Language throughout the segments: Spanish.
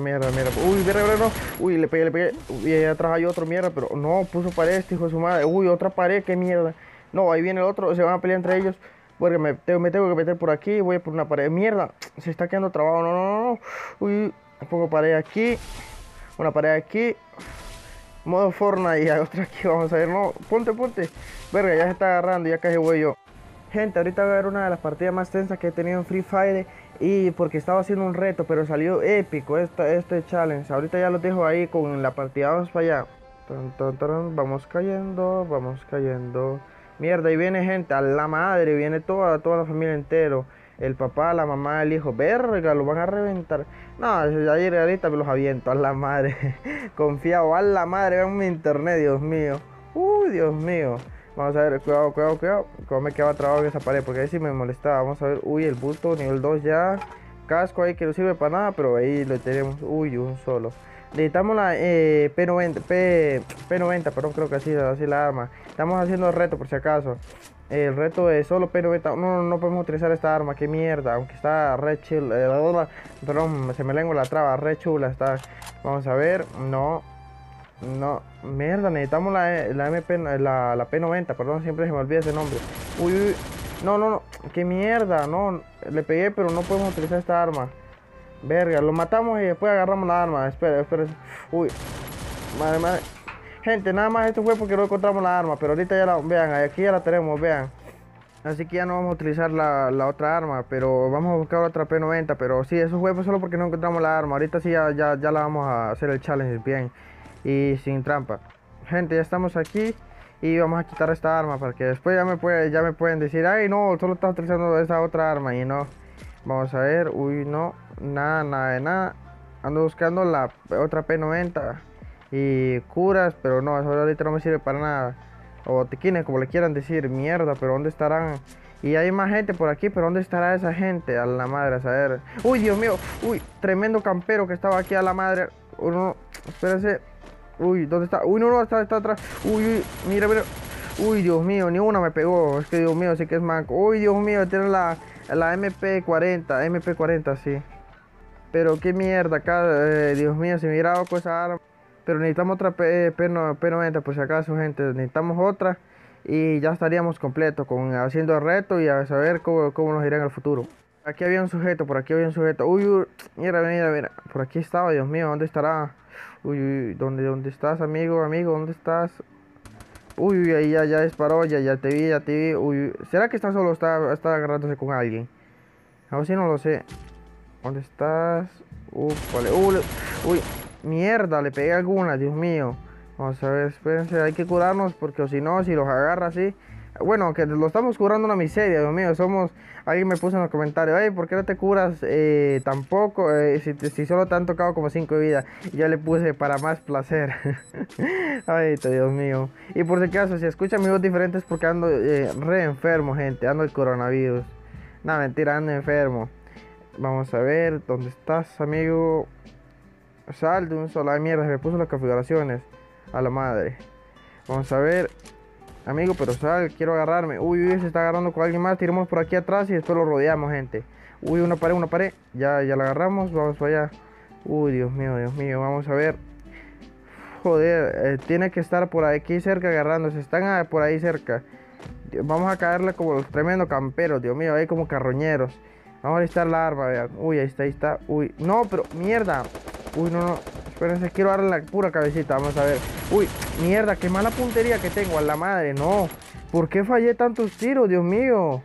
Mierda. Uy, mierda, no. Uy, le pegué. Uy, allá atrás hay otro, mierda. Pero no, puso pared este hijo de su madre. Uy, otra pared, qué mierda. No, ahí viene el otro. Se van a pelear entre ellos. Porque me tengo que meter por aquí. Voy por una pared. Mierda, se está quedando trabado. No. Uy, pongo pared aquí. Una pared aquí. Modo Fortnite y otra aquí. Vamos a ver. No, ponte. Verga, ya se está agarrando. Ya casi voy yo. Gente, ahorita voy a ver una de las partidas más tensas que he tenido en Free Fire. Y porque estaba haciendo un reto, pero salió épico este challenge. Ahorita ya lo dejo ahí con la partida. Vamos para allá. Vamos cayendo. Mierda, ahí viene gente, a la madre. Viene toda la familia entero. El papá, la mamá, el hijo. Verga, lo van a reventar. No, ya iré ahorita, me los aviento. A la madre. Confiado, a la madre. Vean mi internet, Dios mío. Uy, Dios mío. Vamos a ver, cuidado. Como me quedaba trabado en esa pared, porque ahí sí me molestaba. Vamos a ver, uy, el bulto, nivel 2 ya. Casco ahí que no sirve para nada, pero ahí lo tenemos. Uy, un solo. Necesitamos la P90, perdón, creo que así la arma. Estamos haciendo el reto, por si acaso. El reto es solo P90. No podemos utilizar esta arma, qué mierda. Aunque está re chula. Perdón, se me lengua la traba, re chula está. Vamos a ver, no, mierda, necesitamos la P90, perdón, siempre se me olvida ese nombre. Uy, no, qué mierda, no, le pegué, pero no podemos utilizar esta arma. Verga, lo matamos y después agarramos la arma, espera, uy, madre. Gente, nada más esto fue porque no encontramos la arma, pero ahorita ya la, vean, aquí ya la tenemos, vean. Así que ya no vamos a utilizar la otra arma, pero vamos a buscar otra P90, pero sí, eso fue solo porque no encontramos la arma. Ahorita sí ya la vamos a hacer el challenge bien. Y sin trampa. Gente, ya estamos aquí. Y vamos a quitar esta arma. Para que después ya me pueden decir: ay, no, solo estás utilizando esa otra arma. Y no. Vamos a ver. Uy, no. Nada. Ando buscando la otra P90. Y curas. Pero no, eso ahorita no me sirve para nada. O tequines, como le quieran decir. Mierda, pero ¿dónde estarán? Y hay más gente por aquí. Pero ¿dónde estará esa gente? A la madre, a saber. Uy, Dios mío. Uy, tremendo campero que estaba aquí, a la madre. Uno, espérense. Uy, ¿dónde está? Uy, no, está atrás. Uy, mira. Uy, Dios mío, ni una me pegó. Es que Dios mío, sí que es manco. Uy, Dios mío, tiene la MP40, sí. Pero qué mierda acá, Dios mío, si me hubiera dado con esa arma. Pero necesitamos otra P90, por si acaso, gente. Necesitamos otra y ya estaríamos completos haciendo el reto y a saber cómo nos irá en el futuro. Aquí había un sujeto, por aquí había un sujeto. Uy, mira. Por aquí estaba, Dios mío, ¿dónde estará? Uy, ¿dónde estás, amigo? ¿Dónde estás? Uy, ahí ya disparó, ya te vi. Uy, ¿será que está solo? Está agarrándose con alguien. A ver si no lo sé. ¿Dónde estás? Vale. Uy, mierda, le pegué alguna, Dios mío. Vamos a ver, espérense, hay que curarnos porque si no, si los agarra así. Bueno, que lo estamos curando una miseria, Dios mío. Alguien me puso en los comentarios: ay, ¿por qué no te curas tampoco? Si solo te han tocado como 5 de vida. Y yo le puse: para más placer. Ay, Dios mío. Y por si acaso, si escuchan mi voz diferente es porque ando re enfermo, gente. Ando el coronavirus. Nah, mentira, ando enfermo. Vamos a ver, ¿dónde estás, amigo? Sal de un solo. Ay, mierda, se me puso las configuraciones. A la madre. Vamos a ver. Amigo, pero sal, quiero agarrarme. Uy, se está agarrando con alguien más. Tiramos por aquí atrás y después lo rodeamos, gente. Uy, una pared. Ya la agarramos. Vamos para allá. Uy, Dios mío. Vamos a ver. Joder, tiene que estar por aquí cerca agarrándose. Están por ahí cerca. Vamos a caerle como los tremendos camperos, Dios mío. Ahí como carroñeros. Vamos a listar la arma, vean. Uy, ahí está. Uy, no, pero mierda. Uy, no. Espérense, quiero darle la pura cabecita. Vamos a ver. Uy, mierda, qué mala puntería que tengo. A la madre, no. ¿Por qué fallé tantos tiros, Dios mío?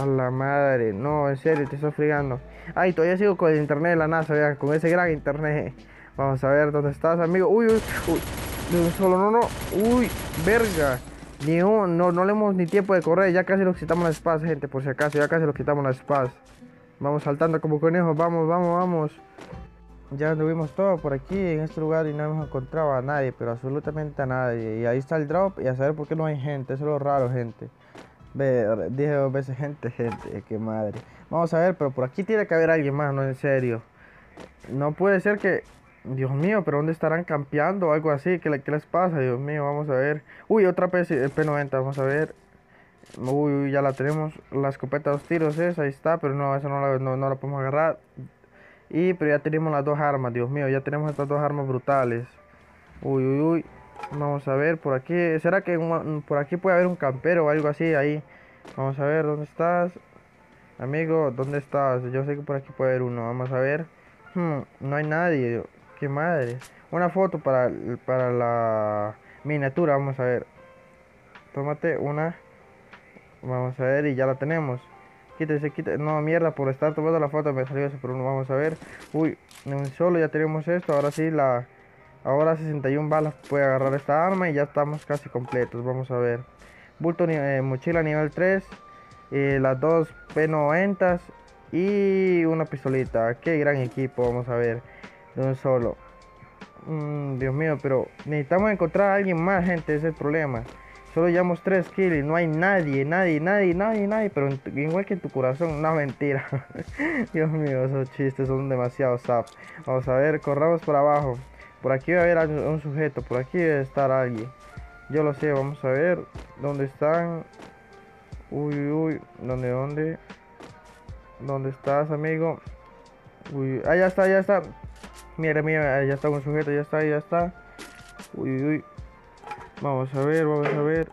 A la madre, no, en serio, te estoy fregando. Ay, todavía sigo con el internet de la NASA, vean, con ese gran internet. Vamos a ver, ¿dónde estás, amigo? Uy. Solo no. Uy, verga. No le hemos ni tiempo de correr. Ya casi nos quitamos la SPAS, gente, por si acaso. Ya casi nos quitamos la SPAS. Vamos saltando como conejos. Vamos. Ya anduvimos todo por aquí en este lugar y no hemos encontrado a nadie, pero absolutamente a nadie. Y ahí está el drop y a saber por qué no hay gente. Eso es lo raro, gente. Dije 2 veces gente, qué madre. Vamos a ver, pero por aquí tiene que haber alguien más, no, en serio. No puede ser que... Dios mío, pero ¿dónde estarán campeando o algo así? ¿Qué les pasa? Dios mío, vamos a ver. Uy, otra P90, vamos a ver. Uy, ya la tenemos. La escopeta 2 tiros esa, ahí está, pero no, esa no la podemos agarrar. Y pero ya tenemos las dos armas, Dios mío, ya tenemos estas dos armas brutales. Uy, uy, uy. Vamos a ver, por aquí, ¿será que por aquí puede haber un campero o algo así ahí? Vamos a ver, ¿dónde estás? Amigo, ¿dónde estás? Yo sé que por aquí puede haber uno, vamos a ver. No hay nadie, qué madre. Una foto para la miniatura, vamos a ver. Tómate una. Vamos a ver, y ya la tenemos. Quítese, quítese, no, mierda, por estar tomando la foto me salió ese por uno, vamos a ver. Uy, en un solo ya tenemos esto, ahora sí la... Ahora 61 balas puede agarrar esta arma y ya estamos casi completos, vamos a ver. Bulto, mochila nivel 3, las dos P90 y una pistolita. Qué gran equipo, vamos a ver, de un solo. Dios mío, pero necesitamos encontrar a alguien más, gente, ese es el problema. Solo llevamos 3 kills y no hay nadie, pero igual que en tu corazón, una mentira. Dios mío, esos chistes son demasiado zap. Vamos a ver, corramos por abajo. Por aquí va a haber un sujeto, por aquí debe estar alguien. Yo lo sé, vamos a ver dónde están. Uy, uy, ¿dónde? ¿Dónde estás, amigo? Uy, allá está, ya está. Mira, mira, ya está un sujeto, ya está, ya está. Uy, uy. Vamos a ver, vamos a ver.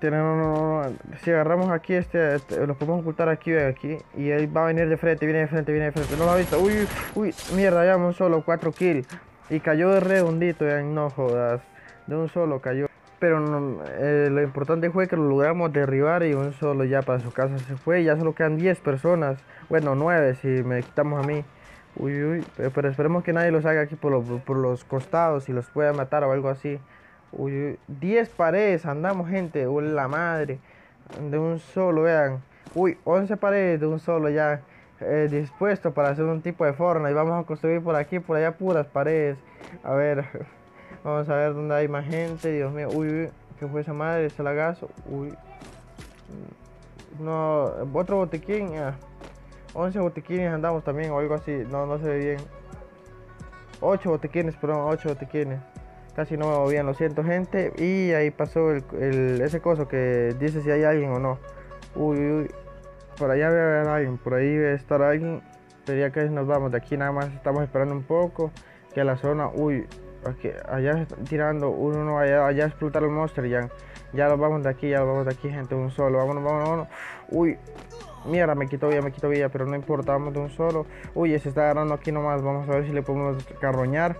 Tenemos, si agarramos aquí este los podemos ocultar aquí, aquí. Y él va a venir de frente, viene de frente. No lo ha visto. Uy, uy, mierda, ya un solo 4 kills. Y cayó de redondito, ya no jodas. De un solo cayó. Pero no, lo importante fue que lo logramos derribar y un solo ya para su casa se fue. Y ya solo quedan 10 personas. Bueno, 9 si me quitamos a mí. Uy, uy. Pero esperemos que nadie los haga aquí por los costados y los pueda matar o algo así. Uy, 10 paredes andamos, gente. Uy, la madre. De un solo, vean. Uy, 11 paredes de un solo ya. Dispuesto para hacer un tipo de Fortnite. Y vamos a construir por aquí, por allá, puras paredes. A ver. Vamos a ver dónde hay más gente. Dios mío. Uy, uy. ¿Qué fue esa madre? ¿Ese lagazo? Uy. No. Otro botiquín. 11 botiquines andamos también o algo así. No, no se ve bien. 8 botiquines, perdón. 8 botiquines. Casi no me veo bien, lo siento, gente. Y ahí pasó ese coso que dice si hay alguien o no. Uy, uy. Por allá debe haber alguien, por ahí debe estar alguien. Sería que nos vamos de aquí, nada más estamos esperando un poco. Que la zona, uy, aquí, allá están tirando uno, allá explotar el monster, ya nos vamos de aquí, gente, un solo, vámonos. Uy, mierda, me quitó vida, pero no importa, vamos de un solo. Uy, se está agarrando aquí nomás, vamos a ver si le podemos carroñar.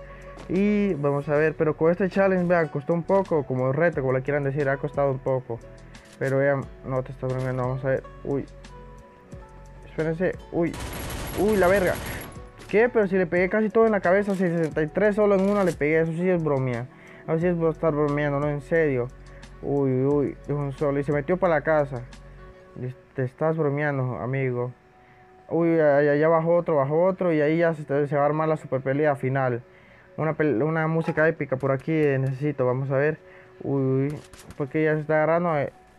Y vamos a ver, pero con este challenge, vean, costó un poco, como reto, como le quieran decir, ha costado un poco. Pero vean, no te está bromeando, vamos a ver, uy. Espérense, uy, uy, la verga. ¿Qué? Pero si le pegué casi todo en la cabeza, 63 solo en una le pegué, eso sí es bromea. A ver si es por estar bromeando, no, en serio. Uy, uy, es un solo, y se metió para la casa. Te estás bromeando, amigo. Uy, allá bajó otro, y ahí ya se va a armar la super pelea final. Una música épica por aquí necesito, vamos a ver. Uy, uy, porque ya se está agarrando.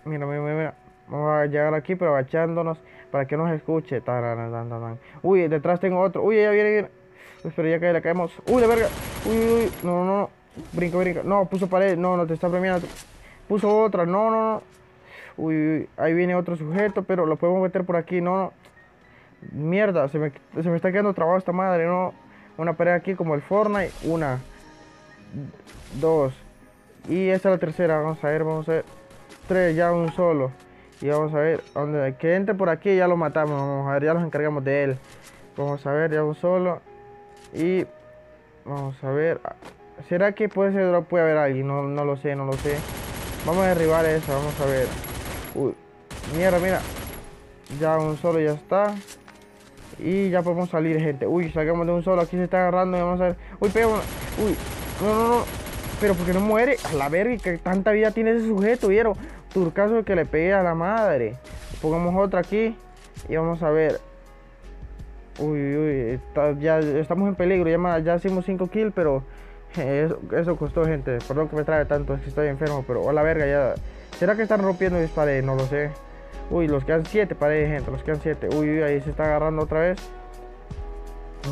Mira. Vamos a llegar aquí, pero agachándonos para que nos escuche. Tan. Uy, detrás tengo otro. Uy, ya viene. Pero ya que le caemos. Uy, la verga. Uy. No. Brinca. No, puso pared. No, te está premiando. Puso otra. No. Uy. Ahí viene otro sujeto, pero lo podemos meter por aquí. No. Mierda, se me está quedando trabado esta madre. No. Una pared aquí como el Fortnite. Una. Dos. Y esta es la tercera. Vamos a ver. Tres, ya un solo. Y vamos a ver, donde que entre por aquí ya lo matamos, vamos a ver, ya los encargamos de él. Vamos a ver, ya un solo. Y vamos a ver. ¿Será que puede haber alguien? No lo sé. Vamos a derribar eso, vamos a ver. Uy, mira. Ya un solo ya está. Y ya podemos salir, gente. Uy, sacamos de un solo, aquí se está agarrando y vamos a ver. Uy, pegamos. Uy, no. Pero porque no muere. A la verga, que tanta vida tiene ese sujeto, ¿vieron? Turcaso de que le pegué a la madre. Pongamos otra aquí y vamos a ver. Uy, ya estamos en peligro. Ya hicimos 5 kills, pero eso costó, gente. Perdón que me trae tanto, es que estoy enfermo, pero a la verga ya. ¿Será que están rompiendo mis paredes? No lo sé. Uy, los quedan 7 paredes, gente. Uy, ahí se está agarrando otra vez.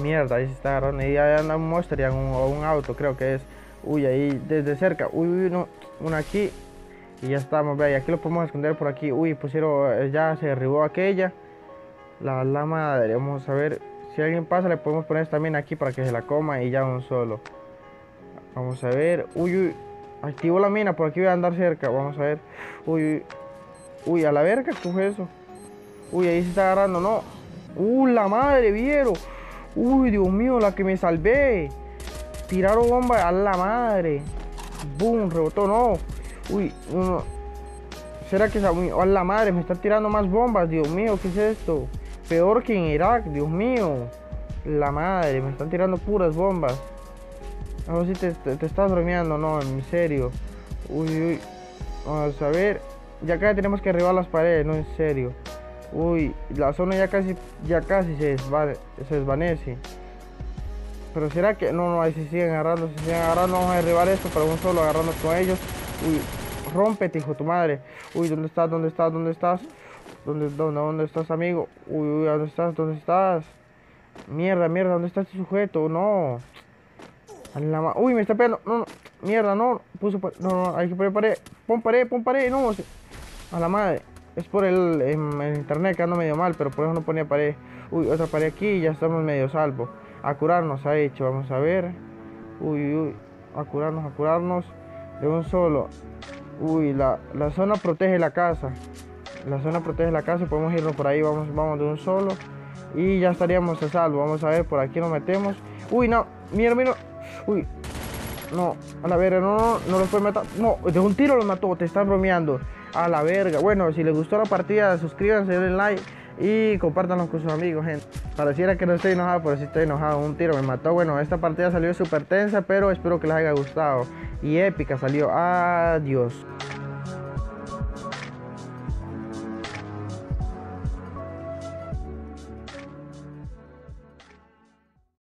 Mierda, ahí se está agarrando. Y ahí anda un monster o un auto, creo que es. Uy, ahí desde cerca. Uy, no, una aquí. Y ya estamos, vea, y aquí lo podemos esconder por aquí. Uy, pusieron, ya se derribó aquella. La madre, vamos a ver si si alguien pasa le podemos poner también aquí para que se la coma y ya un solo. Vamos a ver, uy, uy, activo la mina, por aquí voy a andar cerca, vamos a ver. Uy, uy, uy, a la verga, ¿qué fue eso? Uy, ahí se está agarrando, no. Uy, la madre, vieron. Uy, Dios mío, la que me salvé. Tiraron bomba, a la madre. Boom, rebotó, no. Uy, no. ¿Será que a la madre me están tirando más bombas? Dios mío, ¿qué es esto? Peor que en Irak, Dios mío. La madre, me están tirando puras bombas. No, si te estás bromeando, no, en serio. Uy, uy. Vamos a ver. Ya acá tenemos que arribar las paredes, no, en serio. Uy, la zona ya casi se desvanece. Pero será que... No, no, ahí se siguen agarrando. Vamos a derribar esto para un solo agarrando con ellos. Uy, rómpete, hijo de tu madre. Uy, ¿dónde estás? ¿Dónde estás, amigo? Uy, uy, ¿dónde estás? Mierda, ¿dónde está este sujeto? No. Uy, me está pegando. No, no. Mierda, no. Puso... No, hay que poner pared. Pon pared. No, a la madre. Es por el internet que ando medio mal, pero por eso no ponía pared. Uy, otra pared aquí y ya estamos medio salvo. A curarnos ha hecho, vamos a ver. Uy, uy, a curarnos de un solo. Uy, la zona protege la casa. La zona protege la casa y podemos irnos por ahí, vamos de un solo. Y ya estaríamos a salvo, vamos a ver, por aquí nos metemos. Uy, no, mira. Uy, no, a la verga, no los puede matar. No, de un tiro los mató, te están bromeando. A la verga. Bueno, si les gustó la partida, suscríbanse, denle like y compártanlo con sus amigos, gente. Pareciera que no estoy enojado, pero sí estoy enojado. Un tiro me mató. Bueno, esta partida salió súper tensa, pero espero que les haya gustado. Y épica salió. Adiós.